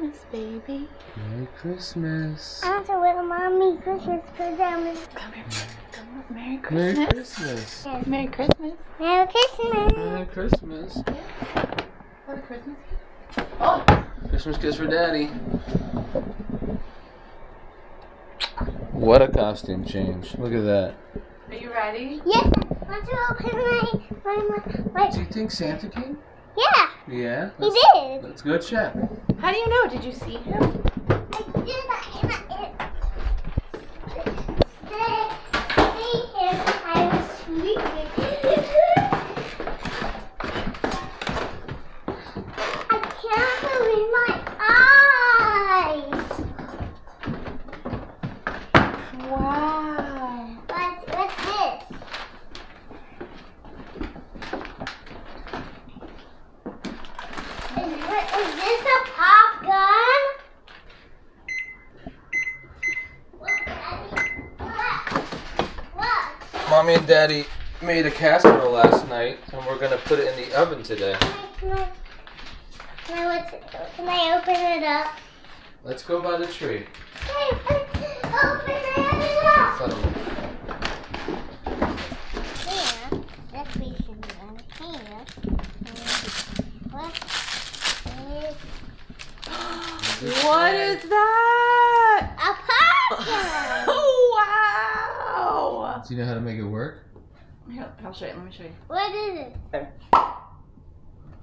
Christmas, baby. Merry Christmas. I want to wear mommy Christmas pajamas. Come here. Come here. Merry Christmas. Merry Christmas. Yes. Merry Christmas. Merry Christmas. Merry Christmas. What a Christmas gift. Oh! Christmas kiss for Daddy. What a costume change. Look at that. Are you ready? Yes. I want to open my... Do you think Santa came? Yeah. Yeah? He did. Let's go check. How do you know? Did you see him? I did not see him. I was sleeping. I can't believe my eyes. Wow. What's this? Is this a pop gun? Look, Daddy. Look. Mommy and Daddy made a casserole last night, and we're gonna put it in the oven today. Can I open it up? Let's go by the tree. Hey, let's open it up. Here, that's what you should do. Here, what? What is that? A pumpkin! Oh, wow! Do you know how to make it work? Here, I'll show you. Let me show you. What is it? There.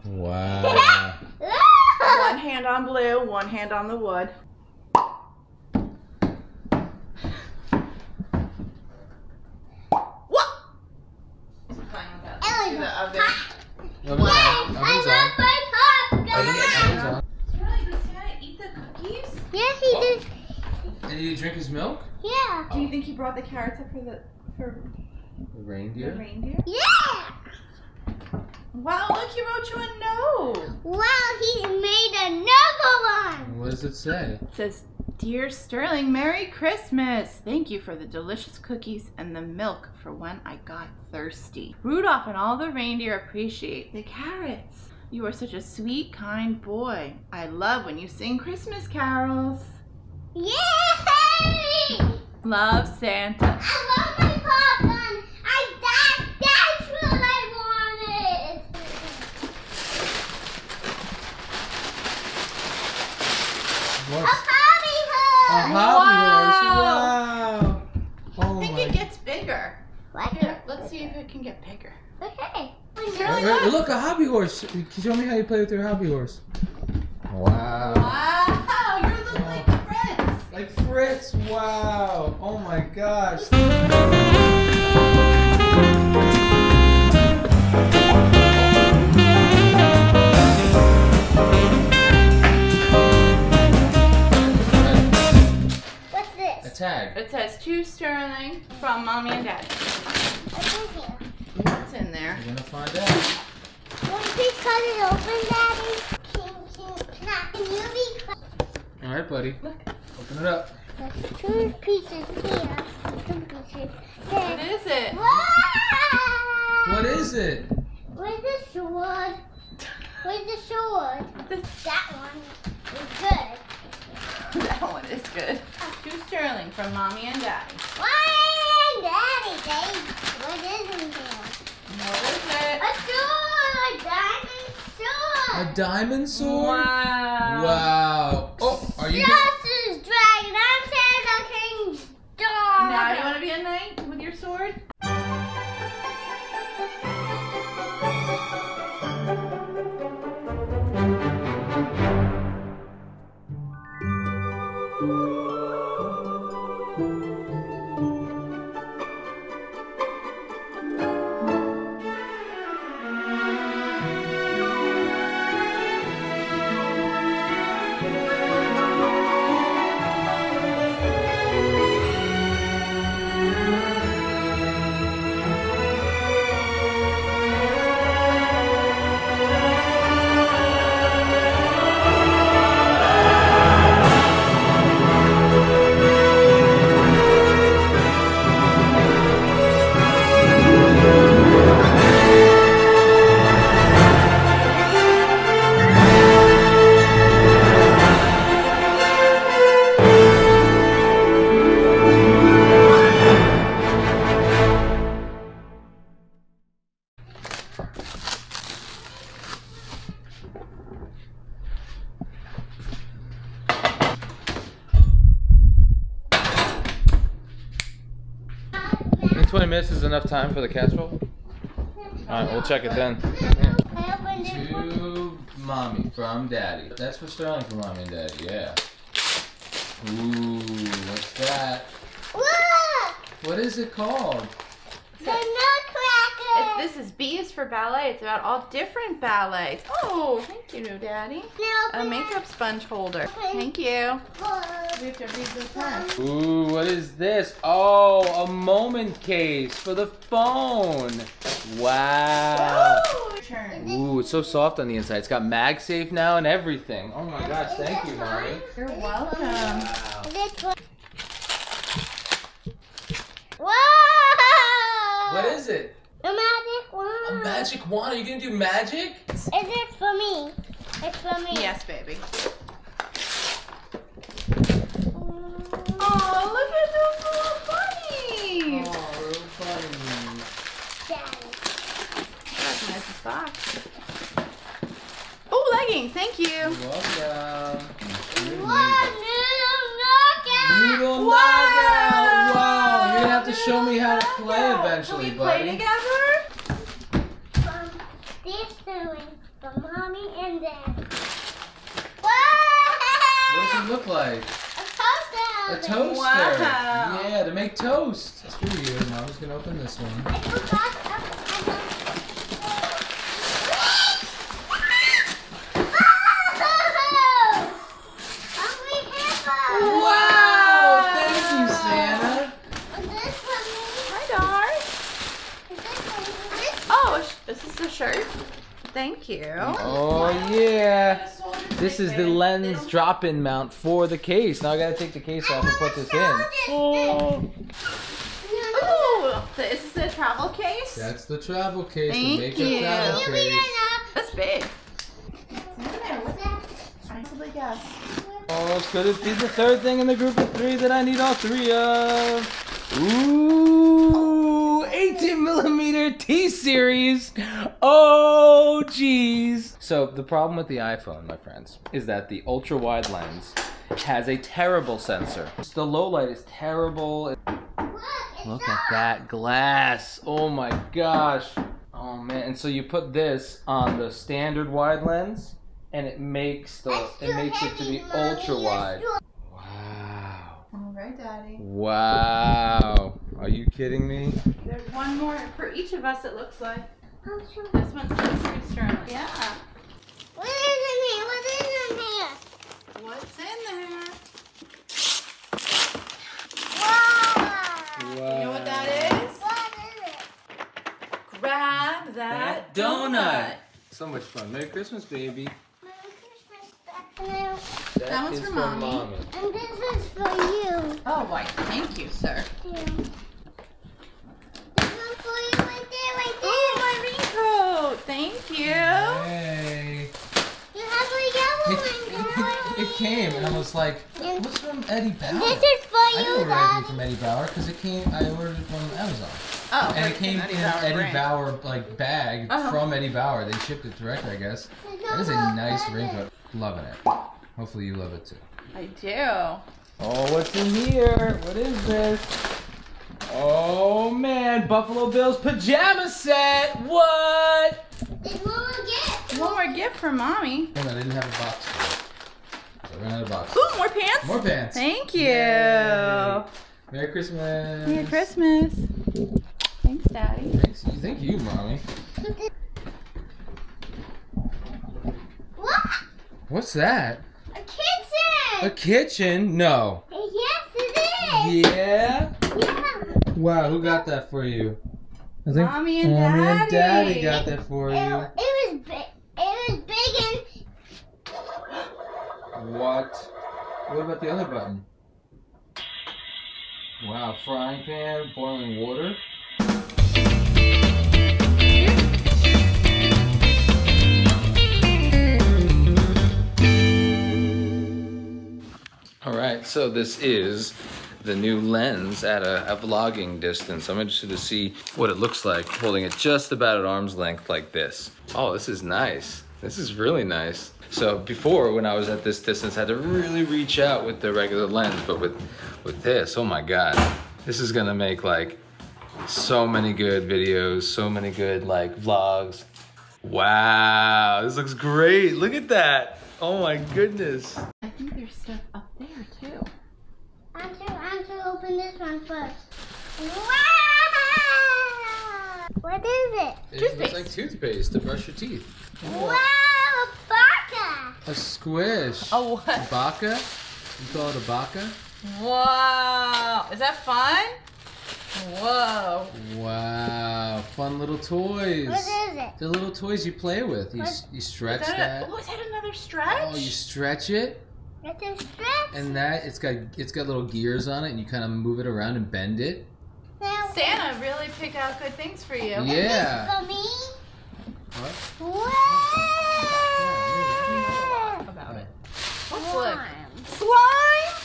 Wow. One hand on blue, one hand on the wood. What? Playing the oven. Yay! I love my popcorn! Yeah, he did. Did he drink his milk? Yeah. Do you think he brought the carrots up for the reindeer? The reindeer? Yeah. Wow! Look, he wrote you a note. Wow! He made another one. What does it say? It says, "Dear Sterling, Merry Christmas. Thank you for the delicious cookies and the milk for when I got thirsty. Rudolph and all the reindeer appreciate the carrots. You are such a sweet, kind boy. I love when you sing Christmas carols." Yay! Love, Santa. I love my pop gun. That's what I wanted. What? A hobby horse. A hobby horse. Wow. Oh, I think it gets bigger. What? Here, let's see if it can get bigger. Okay. Really look, a hobby horse. Can you show me how you play with your hobby horse? Wow. Wow, you look like Fritz. Like Fritz, wow. Oh my gosh. Tag. It says to Sterling from Mommy and Daddy. What's in there? We're gonna find out. Can you cut it open, Daddy? Can you be cut? All right, buddy. Look. Open it up. There's two pieces here. Two pieces. What is it? Whoa! What is it? Where's the sword? Where's the sword? That one is good. That one is good. To Sterling from Mommy and Daddy. Mommy and Daddy, baby. What is in there? What is it? A sword! A diamond sword! A diamond sword? Wow. Wow. Oh, are you... This is dragon. I'm Santa King's dog. Now you want to be a knight with your sword? think 20 minutes is enough time for the casserole? Alright, we'll check it then. To mommy from daddy. That's for Sterling from mommy and daddy, yeah. Ooh, what's that? Look! What is it called? The Nutcracker! This is B is for ballet. It's about all different ballets. Oh, thank you, Daddy. A makeup sponge holder. Thank you. Ooh, what is this? Oh, a moment case for the phone. Wow. Ooh, it's so soft on the inside. It's got MagSafe now and everything. Oh my gosh, thank you, Mommy. You're welcome. Wow. What is it? A magic wand. A magic wand? Are you gonna do magic? Is it for me? It's for me. Yes, baby. Oh, look at those little bunnies. Oh, little bunnies. Daddy. That's a nice box. Oh, leggings. Thank you. You're welcome. Noodle nugget. Wow. You're gonna have to show me how to play eventually, buddy. Can we play together? They're stealing from mommy and dad. What does it look like? A toaster! Wow. Yeah, to make toast! Screw you, Mom's gonna open this one. Wow! Thank you, Santa! Is this for me? Hi, Dar! Is this for me? Oh, this is the shirt. Thank you. Oh, yeah! This is the lens drop-in mount for the case. Now I gotta take the case off and put this in. Oh. Oh, this is the travel case. That's the travel case. Thank you. Travel case. That's big. Oh, could it be the third thing in the group of three that I need all three of? Ooh, 18mm T-Series. Oh, geez. So the problem with the iPhone, my friends, is that the ultra-wide lens has a terrible sensor. The low light is terrible. Look at that glass. Oh my gosh. Oh man. And so you put this on the standard wide lens and it makes it to be ultra-wide. Wow. All right, Daddy. Wow. Are you kidding me? There's one more for each of us, it looks like. This one's pretty strong. Yeah. What is in here? What's in there? Wow! You know what that is? What is it? Grab that donut. So much fun. Merry Christmas, baby. Merry Christmas. That one's for Mommy. And this is for you. Oh, why, thank you, sir. Yeah. This one's for you right there, right there. Oh, my raincoat. Thank you. Hey. It came and I was like, what's from Eddie Bauer? This is for you, Daddy. I didn't order anything from Eddie Bauer because it came, I ordered it from Amazon. Oh, and it came in an Eddie Bauer like bag from Eddie Bauer. They shipped it directly, I guess. That is a nice raincoat. Loving it. Hopefully you love it too. I do. Oh, what's in here? What is this? Oh man, Buffalo Bills pajama set. What? It's one more gift. One more gift for Mommy. I didn't have a box. So I ran out of box. Ooh, more pants. More pants. Thank you. Yay. Merry Christmas. Merry Christmas. Thanks, Daddy. Thanks. Thank you, Mommy. What? What's that? A kitchen. A kitchen? No. Yes, it is. Yeah. Yeah. Wow, who got that for you? I think Mommy and Daddy. Mommy and Daddy got that for you. It was big. It was big and... What? What about the other button? Wow, frying pan, boiling water. Alright, so this is the new lens at a vlogging distance. I'm interested to see what it looks like holding it just about at arm's length like this. Oh, this is nice. This is really nice. So before, when I was at this distance, I had to really reach out with the regular lens, but with this, oh my God, this is gonna make like So many good videos, so many good like vlogs. Wow, this looks great. Look at that. Oh my goodness. I think there's stuff up there too. I'm gonna open this one first. Wow! What is it? It looks like toothpaste to brush your teeth. Wow, a baka! A squish. A what? Baka? You call it a baka? Wow! Is that fun? Whoa. Wow. Fun little toys. What is it? They're little toys you play with. You stretch that. Oh, is that another stretch? Oh, you stretch it. That's a stretch. And that it's got little gears on it, and you kind of move it around and bend it. Santa really pick out good things for you. Yeah. For me. What? Wow. About it. What's look? Slime.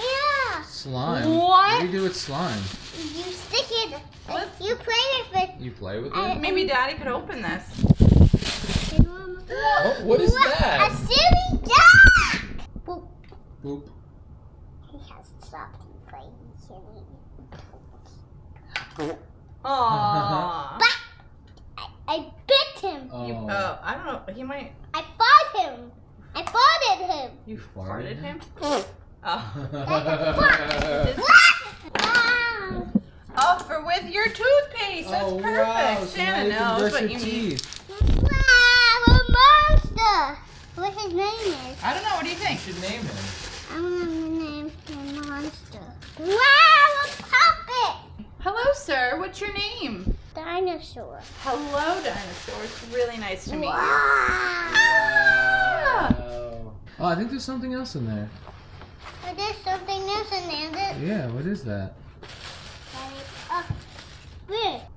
Yeah. Slime. What do you do with slime? You stick it. You play with it. You play with it? Maybe Daddy could open this. Oh, what is that? A silly dog! Boop. Boop. He has stopped playing silly. Aww. But I bit him. Oh. I don't know. He might. I fought him. I farted him. You farted him? Oh. Oh, for with your toothpaste. That's perfect. Wow. Santa knows what you need. Wow, a monster. What his name is? I don't know. What do you think? You should name him. I'm gonna name him Monster. Wow, a puppet. Hello, sir. What's your name? Dinosaur. Hello, Dinosaur. It's really nice to meet you. Ah! Wow. Oh, I think there's something else in there. Oh, there's something else in there. Yeah. What is that?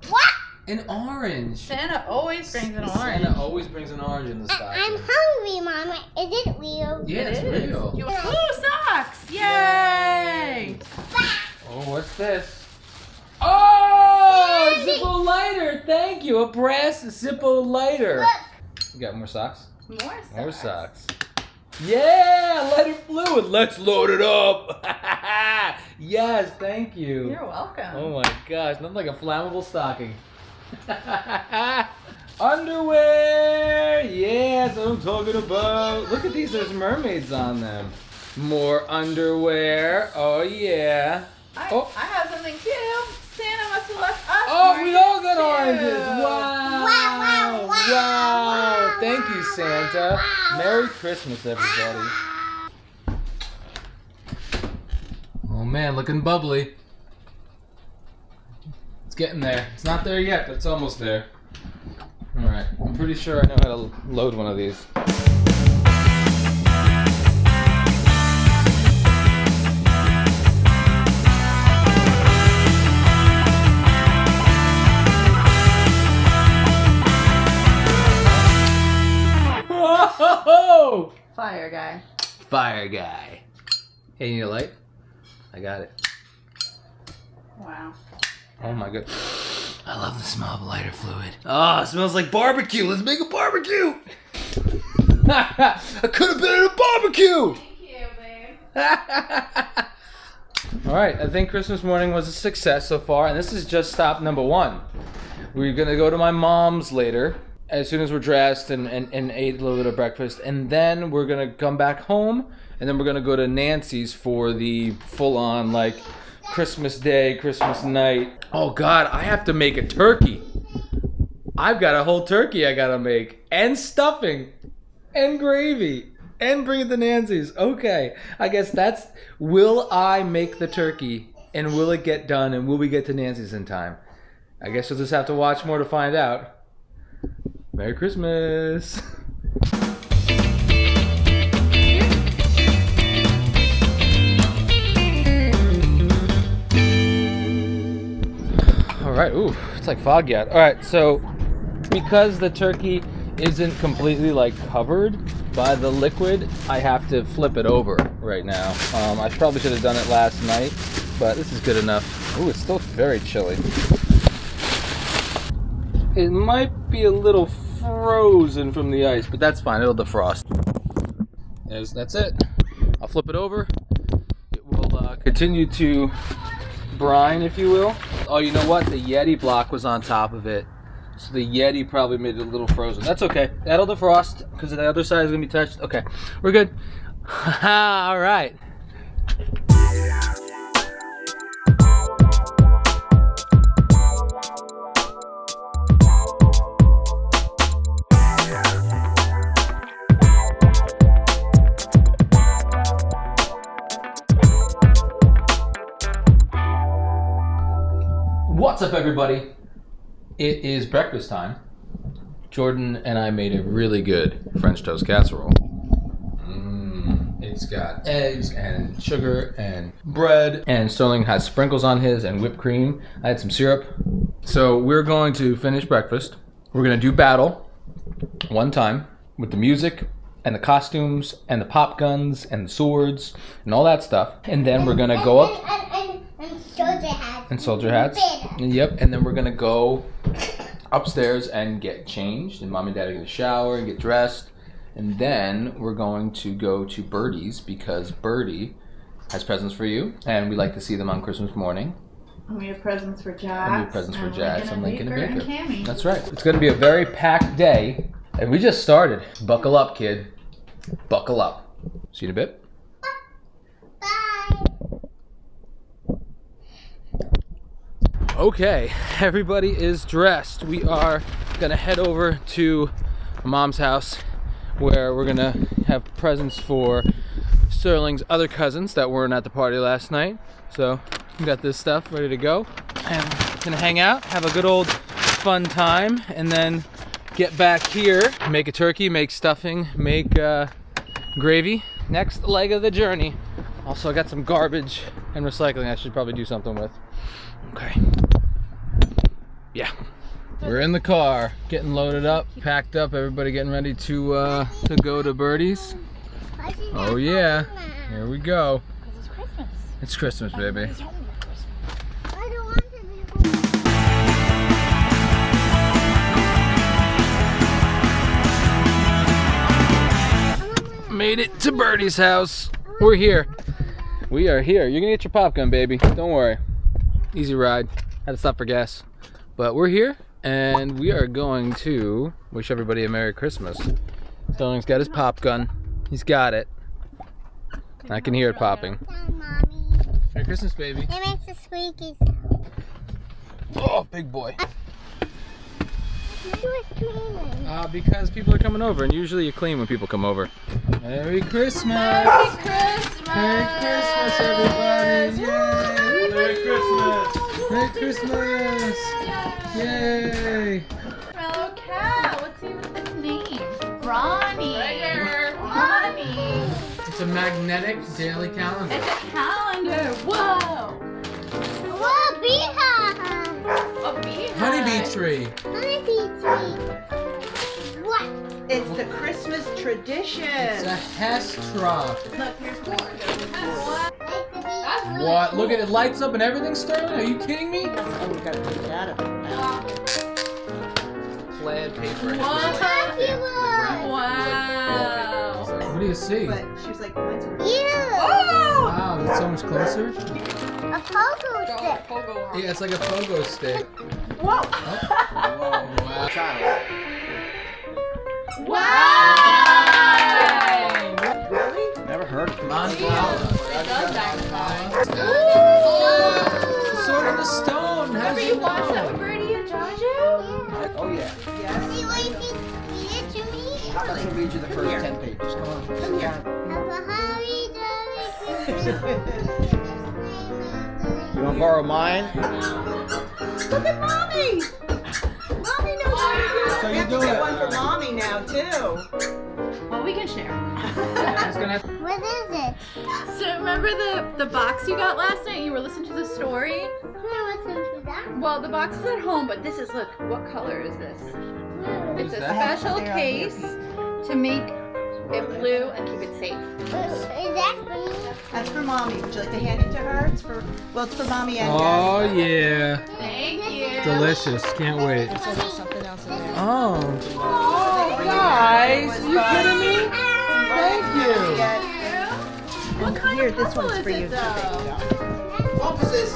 What? An orange. Santa always brings an orange. Santa always brings an orange in the stocking. I'm hungry, Mama. Is it real? Yeah, it's real. Ooh, socks! Yay! Oh, what's this? Oh, Zippo lighter. Thank you. A brass Zippo lighter. Look. You got more socks? More socks. More socks. Yeah, lighter fluid. Let's load it up. Yes, thank you. You're welcome. Oh my gosh, nothing like a flammable stocking. Underwear. Yeah, that's what I'm talking about. Look at these. There's mermaids on them. More underwear. Oh yeah. I have something too. Santa must have left us. Oh, we all got oranges. Wow. Wow. Wow. Wow. Thank you, Santa. Merry Christmas, everybody. Oh man, looking bubbly. It's getting there. It's not there yet, but it's almost there. All right, I'm pretty sure I know how to load one of these. Fire guy. Fire guy. Hey, you need a light? I got it. Wow. Oh my god. I love the smell of lighter fluid. Oh, it smells like barbecue. Let's make a barbecue. I could have been at a barbecue. Thank you, babe. All right, I think Christmas morning was a success so far, and this is just stop number one. We're gonna go to my mom's later. As soon as we're dressed and ate a little bit of breakfast, and then we're gonna come back home, and then we're gonna go to Nancy's for the full-on like Christmas day, Christmas night. Oh God, I have to make a turkey. I've got a whole turkey I gotta make, and stuffing, and gravy, and bring it to Nancy's. Okay, I guess that's, will I make the turkey, and will it get done, and will we get to Nancy's in time? I guess you'll just have to watch more to find out. Merry Christmas! Alright, ooh, it's like foggy out. Alright, so because the turkey isn't completely like covered by the liquid, I have to flip it over right now. I probably should have done it last night, but this is good enough. Ooh, it's still very chilly. It might be a little frozen from the ice, but that's fine. It'll defrost. That's it. I'll flip it over. It will continue to brine, if you will. Oh, you know what? The Yeti block was on top of it. So the Yeti probably made it a little frozen. That's okay. That'll defrost because the other side is going to be touched. Okay, we're good. All right. What's up, everybody? It is breakfast time. Jordan and I made a really good French toast casserole. It's got eggs and sugar and bread, and Sterling has sprinkles on his and whipped cream. I had some syrup. So we're going to finish breakfast. We're gonna do battle one time with the music and the costumes and the pop guns and the swords and all that stuff. And then we're gonna go up. And soldier hats. And soldier hats. Yep. And then we're gonna go upstairs and get changed, and mom and dad are gonna shower and get dressed, and then we're going to go to Birdie's because Birdie has presents for you, and we like to see them on Christmas morning. And we have presents for Jack. And we have presents for Jack and Lincoln and Baker. And Cami. That's right. It's gonna be a very packed day, and we just started. Buckle up, kid. Buckle up. See you in a bit. Okay, everybody is dressed. We are gonna head over to mom's house where we're gonna have presents for Sterling's other cousins that weren't at the party last night. So we got this stuff ready to go. And we're gonna hang out, have a good old fun time, and then get back here, make a turkey, make stuffing, make gravy. Next leg of the journey. Also, I got some garbage and recycling I should probably do something with. Okay. Yeah. We're in the car, getting loaded up, packed up, everybody getting ready to go to Birdie's. Oh yeah. Here we go. Because it's Christmas. It's Christmas, baby. Made it to Birdie's house. We're here. We are here. You're gonna get your pop gun, baby. Don't worry. Easy ride. Had to stop for gas. But we're here, and we are going to wish everybody a Merry Christmas. Sterling's got his pop gun. He's got it. I can hear it popping. Merry Christmas, baby. It makes a squeaky sound. Oh, big boy. Because people are coming over, and usually you clean when people come over. Merry Christmas! Merry Christmas! Merry Christmas, everybody! Yay! Merry Christmas! Merry Christmas! Yay! Oh, cow! What's his name? Ronnie! Ronnie! It's a magnetic daily calendar. It's a calendar! Whoa! Whoa, beehive! A beehive! Honeybee tree! Honeybee tree! What? It's the Christmas tradition! It's a Hess truck! Look, here's more. What? Really what? Cool. Look at it, lights up and everything, Sterling? Are you kidding me? Oh, we gotta take it out of it. Plaid paper. Wow. What do you see? But she was like, mine's over here. Oh! Wow, that's so much closer. A pogo stick. Yeah, it's like a pogo stick. Whoa! Oh. Whoa, wow. Wow! Wow! Really? Never heard of Montana. Oh, Sword in the Stone. How did you watch that with Birdie and Jojo? Yeah. Oh yeah. Yes. See what you can read it to me? How about I read you the first 10 pages? Come on. Come here. You want to borrow mine? Look at mommy. Mommy knows how to do it. We have to get one for mommy now too. Well, we can share. What is it? So remember the box you got last night? You were listening to the story? I'm gonna listen to that. Well, the box is at home, but this is, look, what color is this? It's a special case to make it blue and keep it safe. Is that for me? That's for mommy. Would you like to hand it to her? It's for, well, it's for mommy and dad. Oh, yeah. Thank you. Delicious. Can't wait. There's something else in there. Oh. Guys, are you kidding me? Thank you. Here, this one's for you. What was this?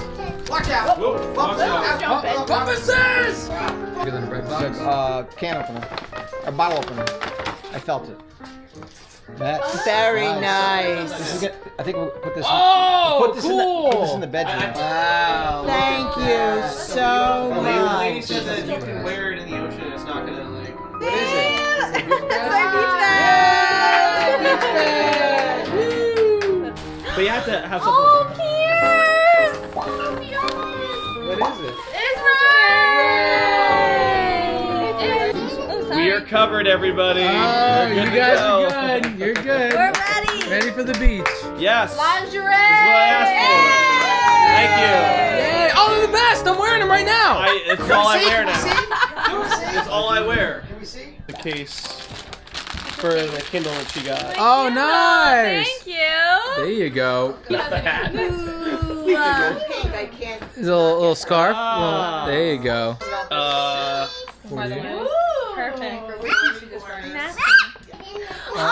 Watch out. Watch out. Compasses! Bigger than a bread box? Can opener. A bottle opener. I felt it. That's very nice. This is good. I think we'll put this. Oh, we'll put this cool! Put this in the bedroom. Wow. Thank you so much. The lady said that you can wear it in the ocean. It's not gonna like. What is it? It's like beach bag. Woo! But you have to have something. Oh, Pierce! What is it? You're covered, everybody. Oh, you guys are good. You're good. We're ready. Ready for the beach. Yes. Lingerie. Thank you. Yay. Oh, they're the best. I'm wearing them right now. It's all I wear now. It's all I wear. Can we see? The case for the Kindle that she got. Oh, nice. Thank you. There you go. Not the hat. There's a little scarf. There you go. Perfect. Oh,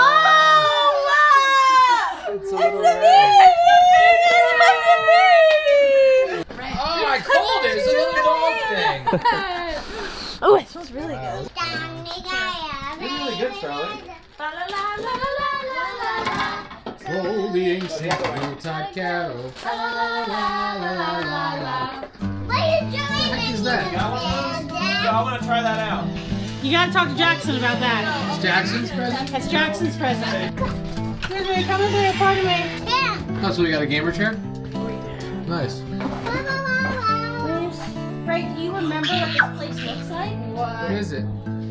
look! It's the baby! It's the baby! Oh, I called it! It's a little dog thing! Oh, it smells really good. It's really good, Charlie. Holding single time cattle. What are you doing? What is that? I want to try that out. You gotta talk to Jackson about that. It's Jackson's present? That's Jackson's present. Excuse me, come with me, pardon me. Yeah. Oh, so we got a gamer chair? Nice. Right, do you remember what this place looks like? What is it?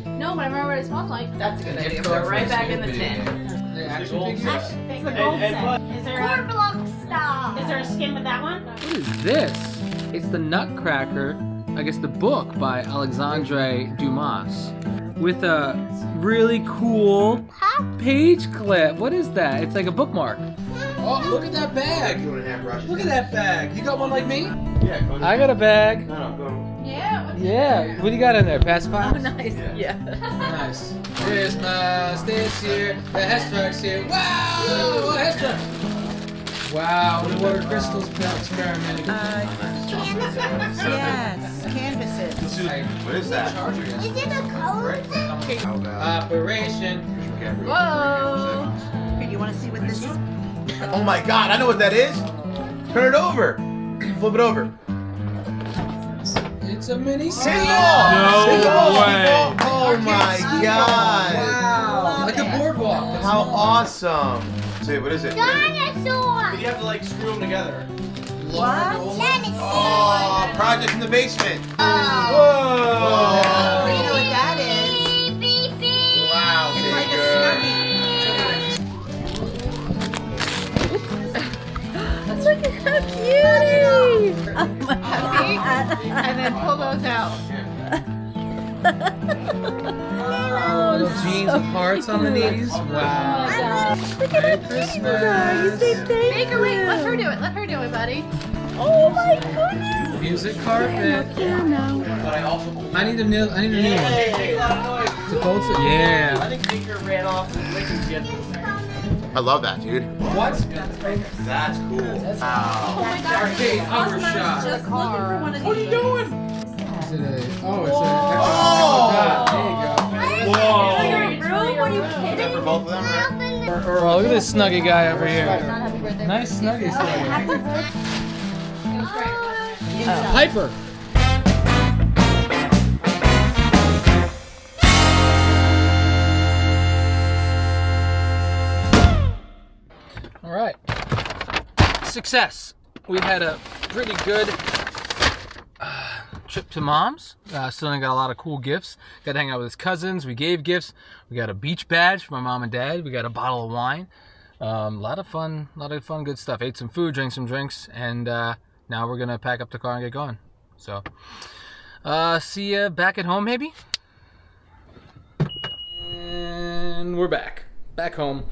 No, but I remember what it smells like. That's a good idea. Put it right back in the tin. The action figures? Action figures. The gold set. Is there a... block style. Is there a skin with that one? What is this? It's the Nutcracker. I guess the book by Alexandre Dumas with a really cool page clip. What is that? It's like a bookmark. Oh, look at that bag. Look at that bag. You got one like me? Yeah, go ahead. I got a bag. No, go. Yeah. Yeah. What do you got in there? Pacifiers? Oh, nice. Yeah. Nice. Christmas this year. The Hess truck's here. Wow! Hess truck. Wow, the water crystals experimenting. Canvases. Yes, canvases. What is that? Is it a code thing? Operation. Whoa. Here, you want to see what this is? Oh my god, I know what that is. Turn it over. Flip it over. It's a mini single. No way. Oh my god. Wow. Like a boardwalk. How awesome. See, what is it? Dinosaur! But you have to like screw them together. What? Dinosaur! Oh, project in the basement! Oh. Whoa! Do you know what that is? Beep, beep. Wow, it's like a Snuggie. Look at how cute! Oh my god. And then pull those out. Oh, little jeans with hearts on the knees. Wow. Look at how cute you are. You say thank you. Wait, let her do it. Let her do it, buddy. Oh my goodness. Music carpet. I need a new one. It's a bolt. Yeah. I think Tinker ran off and licked it. I love that, dude. What? That's cool. Wow. Oh my god. Arcade cover shot. What are you doing? Oh, it's a... There you go. Both of them, right? Oh, look at this Snuggie guy over here. Nice Snuggie. Piper. All right. Success. We had a pretty good trip to Mom's. Sterling got a lot of cool gifts. Got to hang out with his cousins. We gave gifts. We got a beach badge for my mom and dad. We got a bottle of wine. A lot of fun. Good stuff. Ate some food, drank some drinks, and now we're gonna pack up the car and get going. So, see ya back at home, maybe. And we're back home.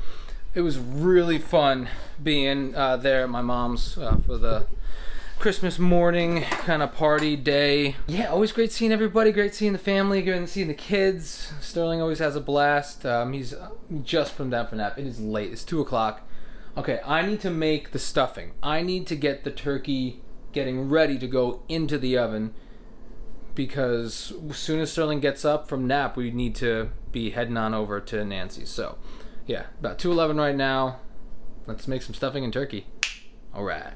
It was really fun being there at my mom's for the Christmas morning kind of party day. Yeah, always great seeing everybody, great seeing the family, great seeing the kids. Sterling always has a blast. He's just put him down for a nap. It is late, it's 2 o'clock. Okay, I need to make the stuffing. I need to get the turkey getting ready to go into the oven, because as soon as Sterling gets up from nap, we need to be heading on over to Nancy's. So yeah, about 2:11 right now. Let's make some stuffing and turkey. All right.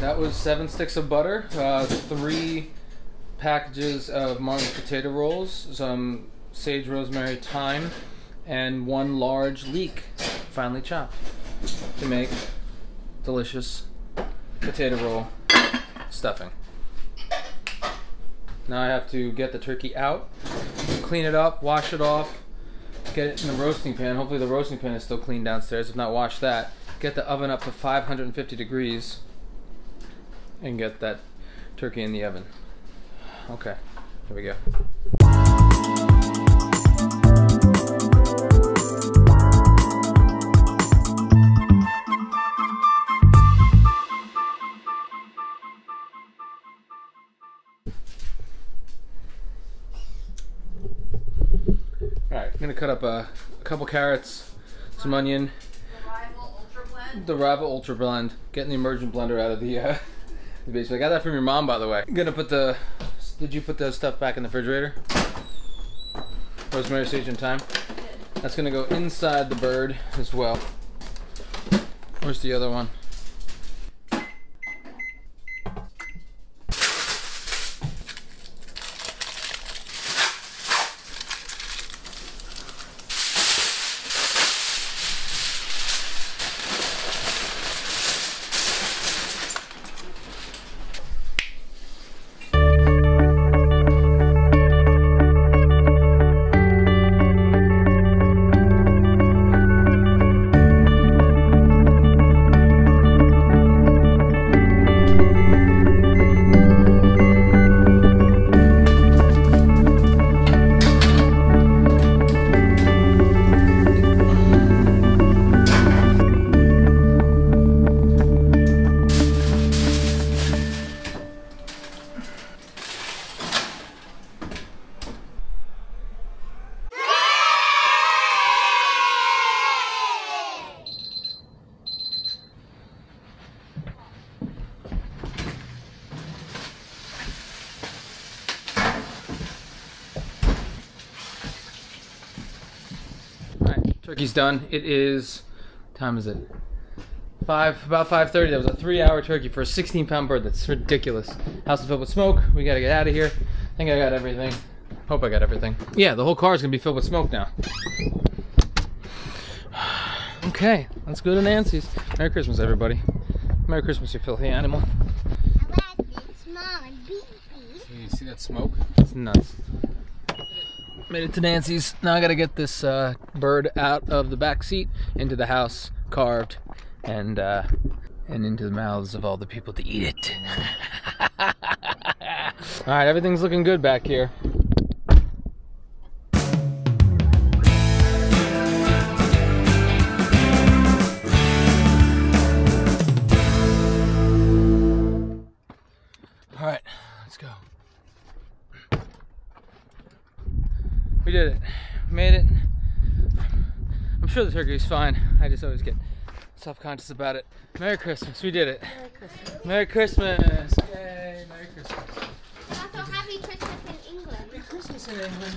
That was 7 sticks of butter, 3 packages of Martin's potato rolls, some sage, rosemary, thyme, and 1 large leek, finely chopped, to make delicious potato roll stuffing. Now I have to get the turkey out, clean it up, wash it off, get it in the roasting pan. Hopefully the roasting pan is still clean downstairs, if not wash that. Get the oven up to 550 degrees. And get that turkey in the oven. Okay, here we go. All right, I'm gonna cut up a couple carrots, some onion. The Rival Ultra Blend? The Rival Ultra Blend. Getting the emergent blender out of the basically, I got that from your mom, by the way. I'm gonna put the... Did you put the stuff back in the refrigerator? Rosemary, sage, and thyme? That's gonna go inside the bird as well. Where's the other one? Turkey's done. It is, what time is it? About 5:30. That was a 3-hour turkey for a 16-pound bird. That's ridiculous. House is filled with smoke. We gotta get out of here. I think I got everything. Hope I got everything. Yeah, the whole car is gonna be filled with smoke now. Okay, let's go to Nancy's. Merry Christmas, everybody. Merry Christmas, you filthy animal. You see that smoke? It's nuts. Made it to Nancy's. Now I gotta get this bird out of the back seat, into the house, carved, and into the mouths of all the people to eat it. All right, everything's looking good back here. All right, let's go. We did it. Made it. I'm sure the turkey's fine. I just always get self-conscious about it. Merry Christmas. We did it. Merry Christmas. Merry Christmas. Yay, Merry Christmas. And also Happy Christmas in England. Happy Christmas in England.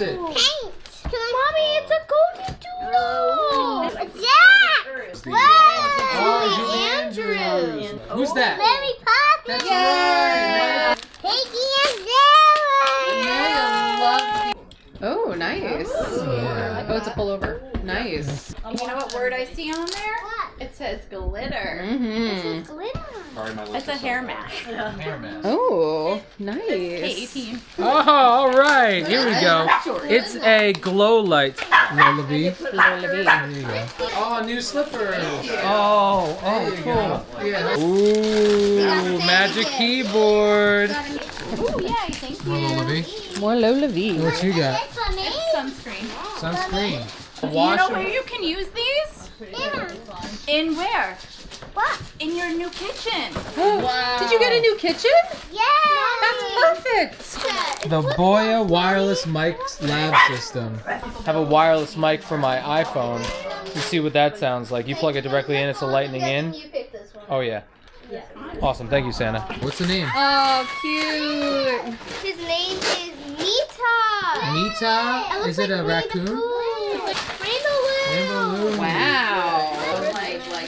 is it? Paint. Mommy, it's a golden doodle. Jack. Wow. Oh, Julie Andrews. Who's that? Mary Poppins. That's right. Piggy and Sarah. Oh, nice. Yeah. Oh, it's a pullover. Nice. You know what word I see on there? What? It says glitter. Mm-hmm. It says glitter. Sorry, my lips. It's a hair mask. Oh, nice. It's K-18. Oh, all right. Here we go. It's a glow light. Lolavie. There you go. Oh, new slipper. Oh, oh, cool. Yeah. Ooh, magic keyboard. Ooh, yeah, I think more Lolavie. More Lolavie. What you got? It's sunscreen. Sunscreen. Wash. You know where you can use these? Yeah. In where? What? In your new kitchen. Oh, wow. Did you get a new kitchen? Yeah. That's perfect. The Boya wireless mic lab system. I have a wireless mic for my iPhone. You see what that sounds like. You plug it directly in, it's a lightning in. Oh, yeah. Awesome. Thank you, Santa. What's the name? Oh, cute. His name is Nita. Nita? Is it a raccoon? Rainbow Lou. Wow.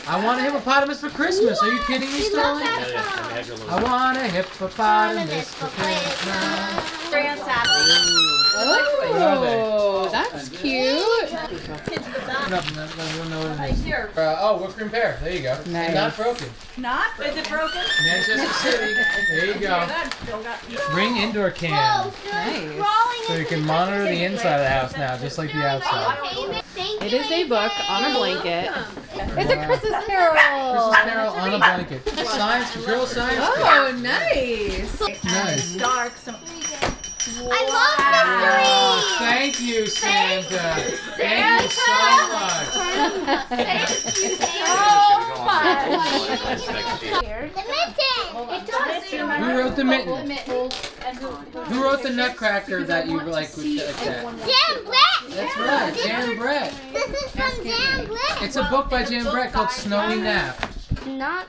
I want a hippopotamus for Christmas. Are you kidding me, Sterling? I want a hippopotamus for Christmas. Oh, that's cute. Oh, whipped cream pear. There you go. Nice. Not broken. Not? Is it broken? Manchester City. There you go. Ring indoor can. Nice. So you can monitor the inside of the house now, just like the outside. It is a book on a blanket. It's a Christmas Carol. Christmas Carol on a blanket. Science, girl science. Oh, nice. Nice. Dark. Wow. I love the three. Thank you, Santa. Thank you so much. Thank you so much. The mitten. Who wrote the mitten? Who wrote the nutcracker that you like? Jan Brett. That's right, Jan Brett. This is from Jan Brett. It's a book by Jan Brett called Snowy Nap. Not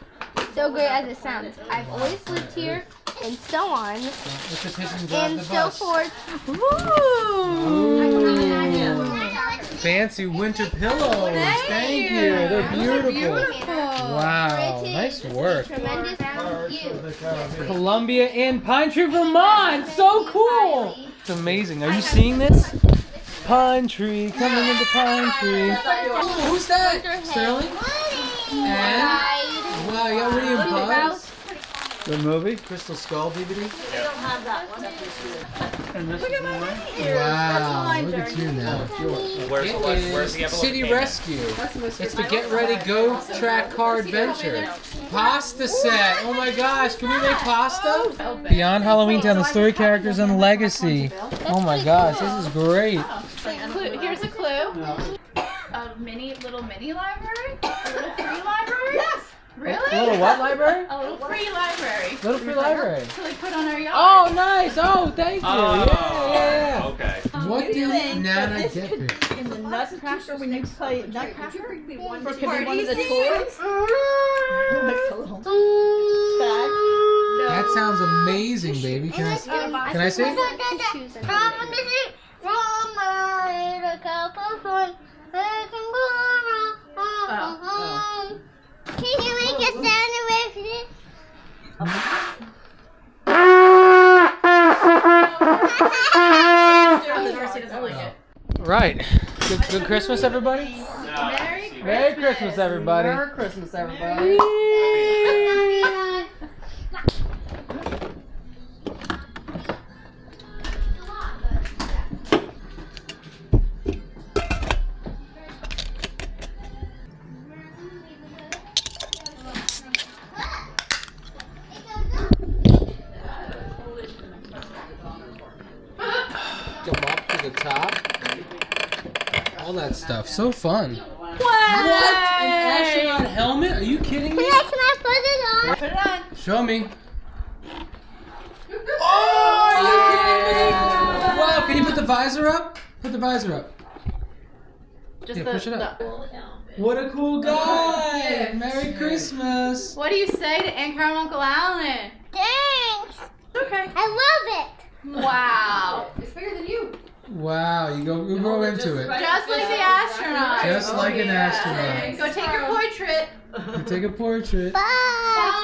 so good as it sounds. I've always lived here. And so on, and so forth. Ooh. Fancy winter pillows. Thank you. They're beautiful. Wow. Nice work. Columbia and Pine Tree, Vermont. So cool. It's amazing. Are you seeing this? Pine Tree. Coming into Pine Tree. Ooh, who's that? Sterling? And? Wow, you got William Buzz. The movie? Crystal Skull DVD? We don't have that one. And this look at my ears. Wow, look at you now. Where's the City Rescue. It's the Get Ready Go track car adventure. Pasta set. Oh my gosh, can we make pasta? Beyond Halloween Town, the story characters and legacy. Oh my gosh, this is great. Here's a clue. A little mini library? A little free library? Yes! Really? A little what library? A little free library. Little free library. So they put on our yard. Oh, nice. Oh, thank you. Oh, yeah. Okay. What do you think Nana get could, in the Nutcracker when you play Nutcracker? Could be one of the toys? No. That sounds amazing, baby. Can I see? Oh. Can you make a sound with it? Right. Good Christmas, everybody. Merry Christmas, everybody. Merry Christmas, everybody. Stuff. So fun. What? An astronaut helmet? Are you kidding me? Can I put it on? Show me. Oh, are you kidding me? Wow, can you put the visor up? Put the visor up. Just push it up. What a cool guy! Merry Christmas. What do you say to Aunt Carol and Uncle Alan? Thanks. Okay. I love it. Wow. It's bigger than you. Wow, you go into it. Just like the astronaut. Just like an astronaut. Go take your portrait. Go take a portrait. Bye.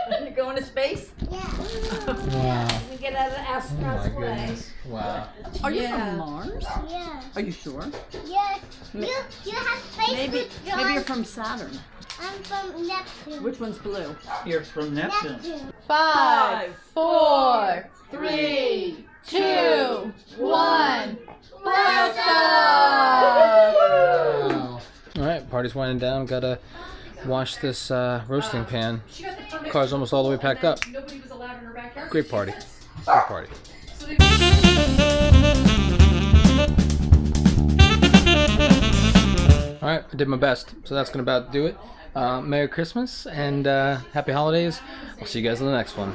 Bye. You going to space? Yeah. Wow. We get out of the astronaut's way. Wow. Are you from Mars? Yeah. Are you sure? Yes. You have space. Maybe you're from Saturn. I'm from Neptune. Which one's blue? You're from Neptune. 5, 4, 3, 2, 1. Blast off! Wow. All right, party's winding down. Gotta wash this roasting pan. Car's almost all the way packed up. Nobody was allowed in her backyard. Great party. Great party. All right, I did my best. So that's gonna about do it. Merry Christmas and happy holidays. We'll see you guys in the next one.